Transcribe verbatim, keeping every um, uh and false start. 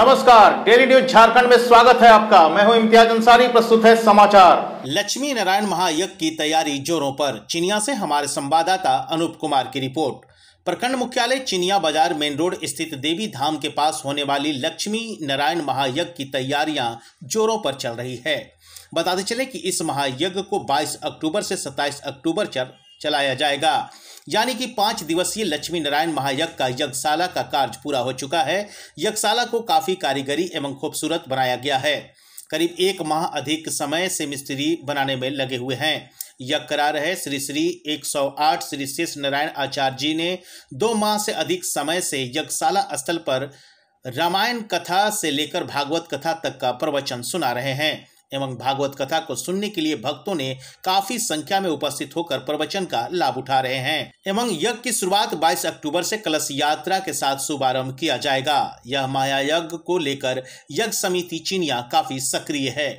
नमस्कार, daily news Jharkhand में स्वागत है आपका। मैं हूं इम्तियाज अंसारी, प्रस्तुत है समाचार। लक्ष्मी नारायण महायज्ञ की तैयारी जोरों पर, चिनिया से हमारे संवाददाता अनुप कुमार की रिपोर्ट। प्रखंड मुख्यालय चिनिया बाजार मेन रोड स्थित देवी धाम के पास होने वाली लक्ष्मी नारायण महायज्ञ की तैयारियां जोरों पर चल रही है। बताते चले कि इस महायज्ञ को बाईस अक्टूबर से सत्ताईस अक्टूबर तक चलाया जाएगा, यानी कि पाँच दिवसीय लक्ष्मी नारायण महायज्ञ का यज्ञशाला का कार्य पूरा हो चुका है। यज्ञशाला को काफ़ी कारीगरी एवं खूबसूरत बनाया गया है। करीब एक माह अधिक समय से मिस्त्री बनाने में लगे हुए हैं। यज्ञ करा रहे श्री श्री एक सौ आठ श्री शेष नारायण आचार्य जी ने दो माह से अधिक समय से यज्ञशाला स्थल पर रामायण कथा से लेकर भगवत कथा तक का प्रवचन सुना रहे हैं एवं भागवत कथा को सुनने के लिए भक्तों ने काफी संख्या में उपस्थित होकर प्रवचन का लाभ उठा रहे हैं एवं यज्ञ की शुरुआत बाईस अक्टूबर से कलश यात्रा के साथ शुभारंभ किया जाएगा। यह महायज्ञ को लेकर यज्ञ समिति चिनिया काफी सक्रिय है।